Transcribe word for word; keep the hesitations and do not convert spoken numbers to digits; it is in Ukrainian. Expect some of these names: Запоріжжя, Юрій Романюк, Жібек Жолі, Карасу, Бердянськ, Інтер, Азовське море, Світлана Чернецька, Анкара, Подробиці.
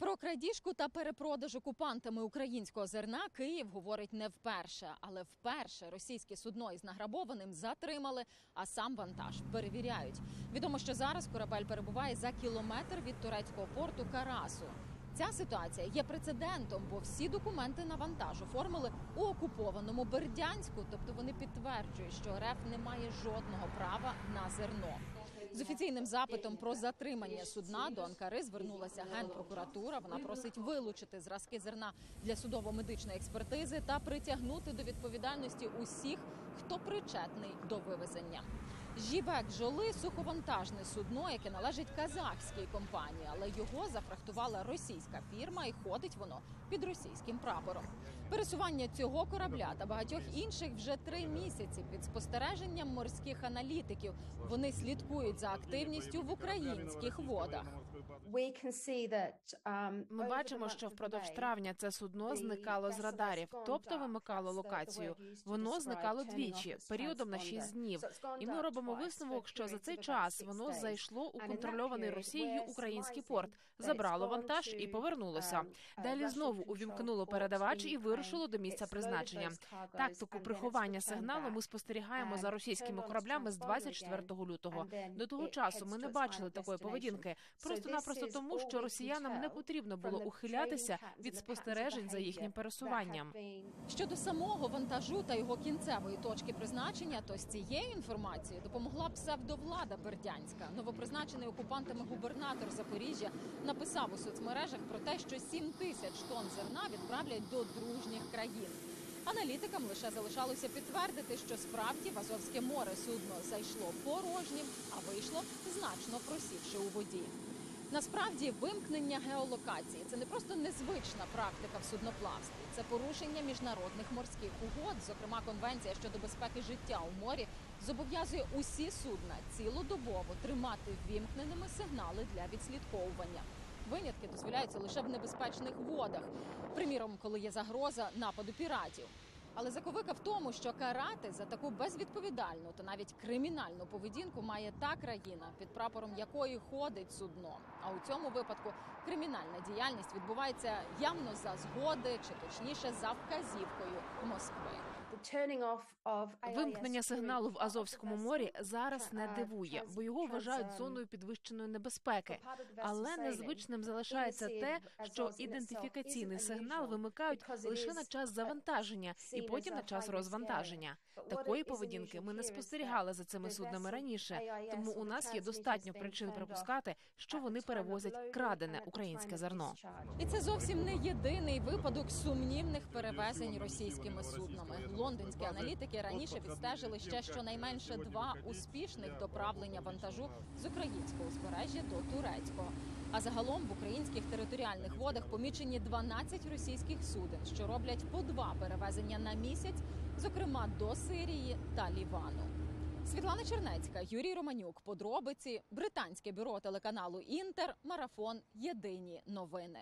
Про крадіжку та перепродаж окупантами українського зерна Київ говорить не вперше. Але вперше російське судно із награбованим затримали, а сам вантаж перевіряють. Відомо, що зараз корабель перебуває за кілометр від турецького порту Карасу. Ця ситуація є прецедентом, бо всі документи на вантаж оформили у окупованому Бердянську, тобто вони підтверджують, що РФ не має жодного права на зерно. З офіційним запитом про затримання судна до Анкари звернулася Генпрокуратура. Вона просить вилучити зразки зерна для судово-медичної експертизи та притягнути до відповідальності усіх, хто причетний до вивезення. Жібек Жолі – суховантажне судно, яке належить казахській компанії, але його зафрахтувала російська фірма і ходить воно під російським прапором. Пересування цього корабля та багатьох інших вже три місяці під спостереженням морських аналітиків. Вони слідкують за активністю в українських водах. Ми бачимо, що впродовж травня це судно зникало з радарів, тобто вимикало локацію. Воно зникало двічі, періодом на шість днів. І ми робимо висновок, що за цей час воно зайшло у контрольований Росією український порт, забрало вантаж і повернулося. Далі знову увімкнуло передавач і вирушило до місця призначення. Тактику приховання сигналу ми спостерігаємо за російськими кораблями з двадцять четвертого лютого. До того часу ми не бачили такої поведінки, просто-напросто тому, що росіянам не потрібно було ухилятися від спостережень за їхнім пересуванням. Щодо самого вантажу та його кінцевої точки призначення, то з цією інформацією допомогла псевдовлада Бердянська. Новопризначений окупантами губернатор Запоріжжя написав у соцмережах про те, що сім тисяч тонн зерна відправлять до дружніх країн. Аналітикам лише залишалося підтвердити, що справді в Азовське море судно зайшло порожнім, а вийшло значно просівши у воді. Насправді, вимкнення геолокації – це не просто незвична практика в судноплавстві. Це порушення міжнародних морських угод, зокрема Конвенція щодо безпеки життя у морі, зобов'язує усі судна цілодобово тримати ввімкненими сигнали для відслідковування. Винятки дозволяються лише в небезпечних водах, приміром, коли є загроза нападу піратів. Але заковика в тому, що карати за таку безвідповідальну та навіть кримінальну поведінку має та країна, під прапором якої ходить судно. А у цьому випадку кримінальна діяльність відбувається явно за згоди, чи точніше за вказівкою Москви. Вимкнення сигналу в Азовському морі зараз не дивує, бо його вважають зоною підвищеної небезпеки. Але незвичним залишається те, що ідентифікаційний сигнал вимикають лише на час завантаження і потім на час розвантаження. Такої поведінки ми не спостерігали за цими суднами раніше, тому у нас є достатньо причин припускати, що вони перевозять крадене українське зерно. І це зовсім не єдиний випадок сумнівних перевезень російськими суднами. Лондонські аналітики раніше відстежили ще щонайменше два успішних доправлення вантажу з українського узбережжя до турецького. А загалом в українських територіальних водах помічені дванадцять російських суден, що роблять по два перевезення на місяць, зокрема до Сирії та Лівану. Світлана Чернецька, Юрій Романюк. Подробиці. Британське бюро телеканалу «Інтер». Марафон. Єдині новини.